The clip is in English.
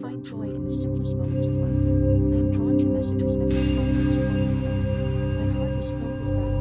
find joy in the simplest moments of life. I am drawn to messages that inspire and support my life. My heart is filled with gratitude.